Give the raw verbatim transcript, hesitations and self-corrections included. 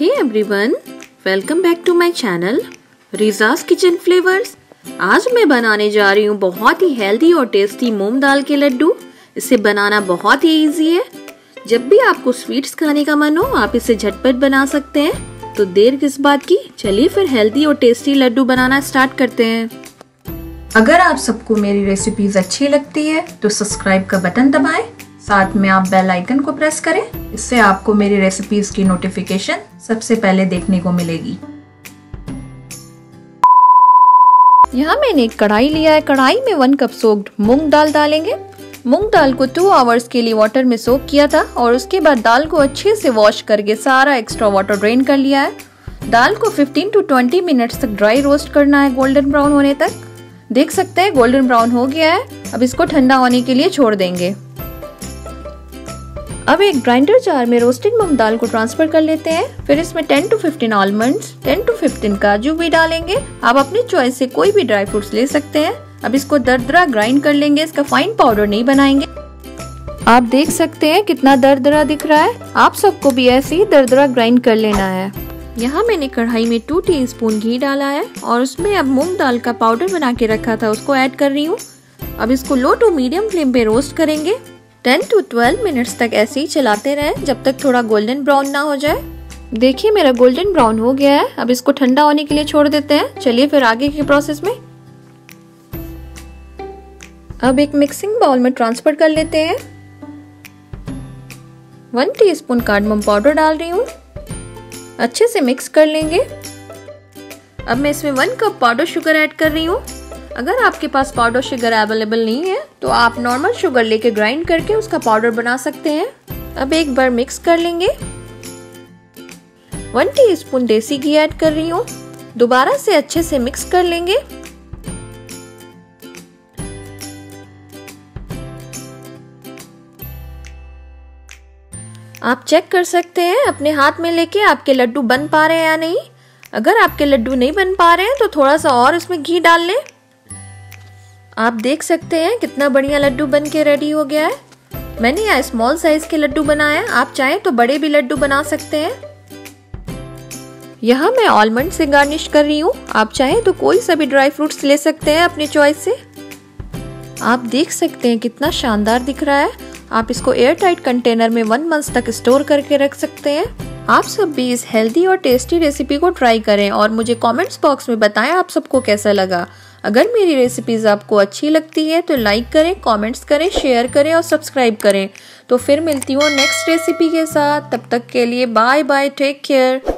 Hey everyone, welcome back to my channel Rizaz kitchen flavours. आज मैं बनाने जा रही हूँ बहुत ही हेल्दी और टेस्टी मूंग दाल के लड्डू। इसे बनाना बहुत ही इजी है। जब भी आपको स्वीट्स खाने का मन हो आप इसे झटपट बना सकते हैं। तो देर किस बात की, चलिए फिर हेल्दी और टेस्टी लड्डू बनाना स्टार्ट करते हैं। अगर आप सबको मेरी रेसिपीज अच्छी लगती है तो सब्सक्राइब का बटन दबाएं, साथ में आप बेल आइकन को प्रेस करें। इससे आपको मेरी रेसिपीज की नोटिफिकेशन सबसे पहले देखने को मिलेगी। यहाँ मैंने एक कढ़ाई लिया है। कढ़ाई में वन कप सोक्ड मूंग दाल डालेंगे। मूंग दाल को टू आवर्स के लिए वाटर में सोक किया था और उसके बाद दाल को अच्छे से वॉश करके सारा एक्स्ट्रा वाटर ड्रेन कर लिया है। दाल को फिफ्टीन टू ट्वेंटी मिनट्स तक ड्राई रोस्ट करना है, गोल्डन ब्राउन होने तक। देख सकते हैं गोल्डन ब्राउन हो गया है। अब इसको ठंडा होने के लिए छोड़ देंगे। अब एक ग्राइंडर जार में रोस्टेड मूंग दाल को ट्रांसफर कर लेते हैं। फिर इसमें ten to fifteen almonds, ten to fifteen काजू भी डालेंगे। आप अपनी चॉइस से कोई भी ड्राई फ्रूट्स ले सकते हैं। अब इसको दरदरा ग्राइंड कर लेंगे, इसका फाइन पाउडर नहीं बनाएंगे। आप देख सकते हैं कितना दरदरा दिख रहा है। आप सबको भी ऐसे ही दरदरा ग्राइंड कर लेना है। यहाँ मैंने कढ़ाई में टू टीस्पून घी डाला है और उसमें अब मूंग दाल का पाउडर बना के रखा था उसको ऐड कर रही हूँ। अब इसको लो टू मीडियम फ्लेम पे रोस्ट करेंगे। टेन टू ट्वेल्व मिनट्स तक ऐसे ही चलाते रहें जब तक थोड़ा गोल्डन ब्राउन ना हो जाए। देखिए मेरा गोल्डन ब्राउन हो गया है। अब इसको ठंडा होने के लिए छोड़ देते हैं। चलिए फिर आगे के प्रोसेस में। अब एक मिक्सिंग बाउल में ट्रांसफर कर लेते हैं। वन टीस्पून कार्डमम पाउडर डाल रही हूँ, अच्छे से मिक्स कर लेंगे। अब मैं इसमें one cup powder sugar add कर रही हूँ। अगर आपके पास पाउडर शुगर अवेलेबल नहीं है तो आप नॉर्मल शुगर लेके ग्राइंड करके उसका पाउडर बना सकते हैं। अब एक बार मिक्स कर लेंगे। वन टीस्पून देसी घी ऐड कर रही हूँ, दोबारा से अच्छे से मिक्स कर लेंगे। आप चेक कर सकते हैं अपने हाथ में लेके आपके लड्डू बन पा रहे हैं या नहीं। अगर आपके लड्डू नहीं बन पा रहे हैं तो थोड़ा सा और इसमें घी डाल लें। आप देख सकते हैं कितना बढ़िया लड्डू बन के रेडी हो गया है। मैंने यहाँ स्मॉल साइज के लड्डू बनाए, आप चाहें तो बड़े भी लड्डू बना सकते हैं। यहाँ मैं आलमंड से गार्निश कर रही हूँ। आप चाहें तो कोई सा भी ड्राई फ्रूट्स ले सकते हैं अपनी चॉइस से। आप देख सकते हैं कितना शानदार दिख रहा है। आप इसको एयर टाइट कंटेनर में वन मंथ तक स्टोर करके रख सकते हैं। आप सब भी इस हेल्दी और टेस्टी रेसिपी को ट्राई करें और मुझे कमेंट्स बॉक्स में बताएं आप सबको कैसा लगा। अगर मेरी रेसिपीज आपको अच्छी लगती है तो लाइक करें, कमेंट्स करें, शेयर करें और सब्सक्राइब करें। तो फिर मिलती हूँ नेक्स्ट रेसिपी के साथ। तब तक के लिए बाय बाय, टेक केयर।